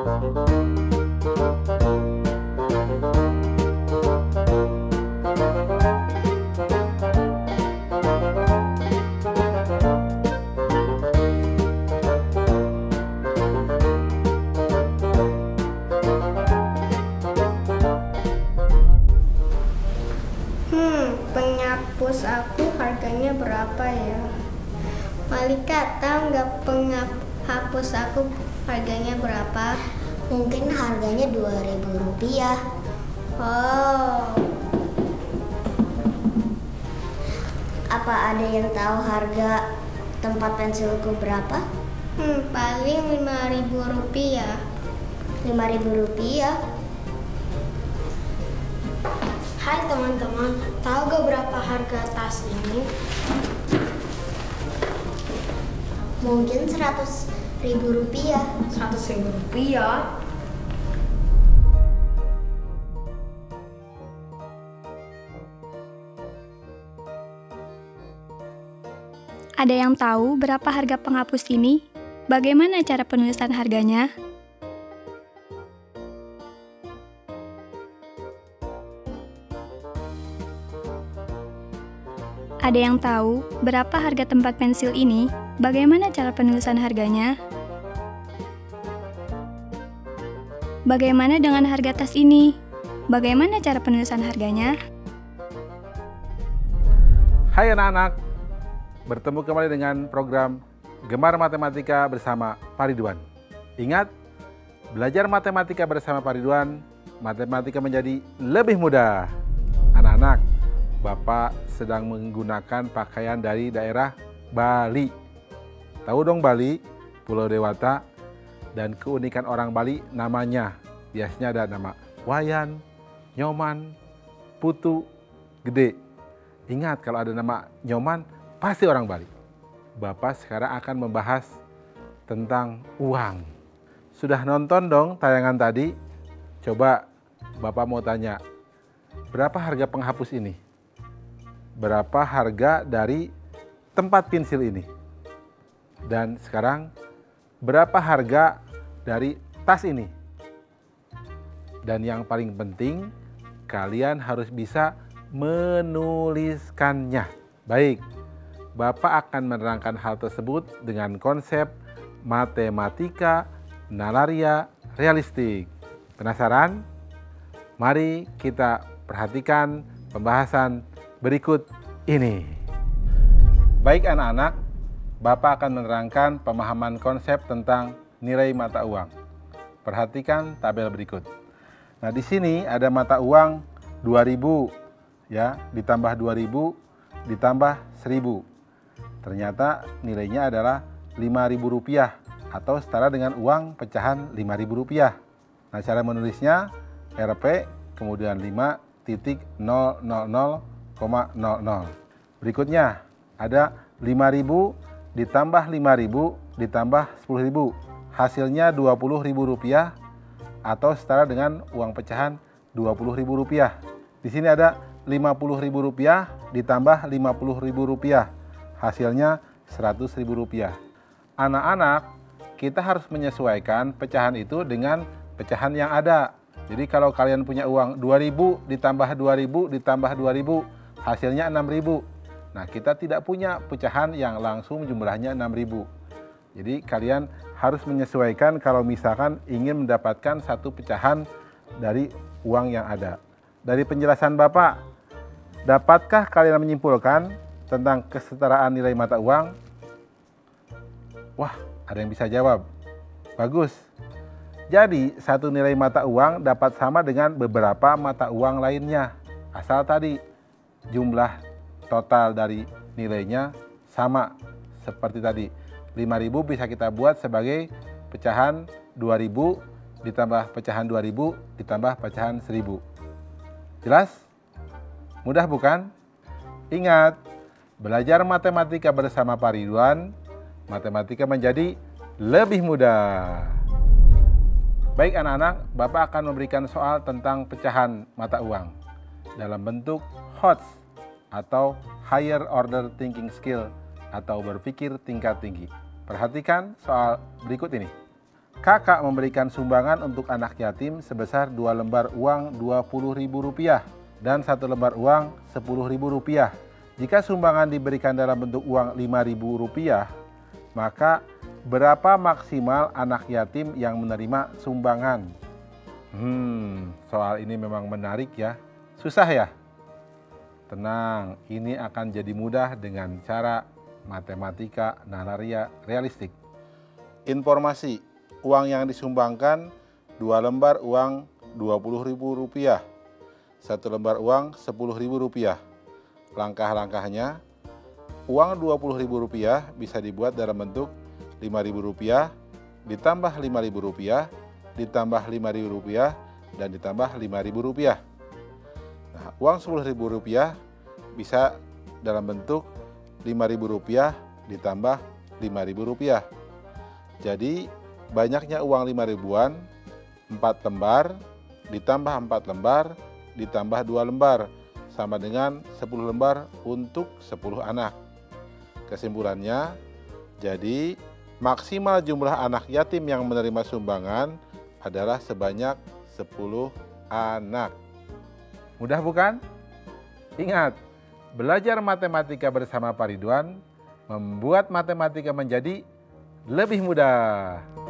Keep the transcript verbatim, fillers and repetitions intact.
Hmm, penghapus aku harganya berapa ya? Malika, tahu nggak penghapus aku harganya berapa? Mungkin harganya dua ribu rupiah. Oh. Apa ada yang tahu harga tempat pensilku berapa? Hmm, paling lima ribu rupiah. lima ribu rupiah? Hai teman-teman, tahu gak berapa harga tas ini? Mungkin seratus ribu rupiah. seratus ribu rupiah? Ada yang tahu berapa harga penghapus ini? Bagaimana cara penulisan harganya? Ada yang tahu berapa harga tempat pensil ini? Bagaimana cara penulisan harganya? Bagaimana dengan harga tas ini? Bagaimana cara penulisan harganya? Hai anak-anak, bertemu kembali dengan program Gemar Matematika bersama Pak Ridwan. Ingat, belajar matematika bersama Pak Ridwan, matematika menjadi lebih mudah. Anak-anak, Bapak sedang menggunakan pakaian dari daerah Bali. Tahu dong Bali, Pulau Dewata, dan keunikan orang Bali namanya. Biasanya ada nama Wayan, Nyoman, Putu, Gede. Ingat, kalau ada nama Nyoman, pasti orang Bali. Bapak sekarang akan membahas tentang uang. Sudah nonton dong tayangan tadi? Coba Bapak mau tanya, berapa harga penghapus ini? Berapa harga dari tempat pensil ini? Dan sekarang, berapa harga dari tas ini? Dan yang paling penting, kalian harus bisa menuliskannya. Baik, Bapak akan menerangkan hal tersebut dengan konsep matematika nalaria realistik. Penasaran? Mari kita perhatikan pembahasan berikut ini. Baik anak-anak, Bapak akan menerangkan pemahaman konsep tentang nilai mata uang. Perhatikan tabel berikut. Nah, di sini ada mata uang dua ribu ya, ditambah dua ribu ditambah seribu. Ternyata nilainya adalah lima ribu rupiah atau setara dengan uang pecahan lima ribu rupiah. Nah, cara menulisnya R P kemudian lima titik nol nol nol koma nol nol. Berikutnya ada lima ribu ditambah lima ribu ditambah sepuluh ribu, hasilnya dua puluh ribu rupiah atau setara dengan uang pecahan dua puluh ribu rupiah. Di sini ada lima puluh ribu rupiah ditambah lima puluh ribu rupiah, hasilnya seratus ribu rupiah. Anak-anak, kita harus menyesuaikan pecahan itu dengan pecahan yang ada. Jadi kalau kalian punya uang dua ribu ditambah dua ribu ditambah dua ribu, hasilnya enam ribu. Nah, kita tidak punya pecahan yang langsung jumlahnya enam ribu. Jadi kalian harus menyesuaikan kalau misalkan ingin mendapatkan satu pecahan dari uang yang ada. Dari penjelasan Bapak, dapatkah kalian menyimpulkan tentang kesetaraan nilai mata uang? Wah, ada yang bisa jawab. Bagus. Jadi, satu nilai mata uang dapat sama dengan beberapa mata uang lainnya, asal tadi jumlah total dari nilainya sama seperti tadi. Lima ribu bisa kita buat sebagai pecahan dua ribu ditambah pecahan dua ribu ditambah pecahan seribu. Jelas? Mudah bukan? Ingat, belajar matematika bersama Pak Ridwan, matematika menjadi lebih mudah. Baik anak-anak, Bapak akan memberikan soal tentang pecahan mata uang dalam bentuk H O T S atau Higher Order Thinking Skill atau berpikir tingkat tinggi. Perhatikan soal berikut ini. Kakak memberikan sumbangan untuk anak yatim sebesar dua lembar uang dua puluh ribu rupiah dan satu lembar uang sepuluh ribu rupiah. Jika sumbangan diberikan dalam bentuk uang lima ribu rupiah, maka berapa maksimal anak yatim yang menerima sumbangan? Hmm, soal ini memang menarik ya. Susah ya? Tenang, ini akan jadi mudah dengan cara matematika nalaria realistik. Informasi. Uang yang disumbangkan dua lembar uang dua puluh ribu rupiah, satu lembar uang sepuluh ribu rupiah. Langkah-langkahnya, uang dua puluh ribu rupiah bisa dibuat dalam bentuk lima ribu rupiah, ditambah lima ribu rupiah, ditambah lima ribu rupiah, dan ditambah lima ribu rupiah. Nah, uang sepuluh ribu rupiah bisa dalam bentuk lima ribu rupiah, ditambah lima ribu rupiah. Jadi, banyaknya uang lima ribuan, empat lembar, ditambah empat lembar, ditambah dua lembar, sama dengan sepuluh lembar untuk sepuluh anak. Kesimpulannya, jadi maksimal jumlah anak yatim yang menerima sumbangan adalah sebanyak sepuluh anak. Mudah bukan? Ingat, belajar matematika bersama Pak Ridwan membuat matematika menjadi lebih mudah.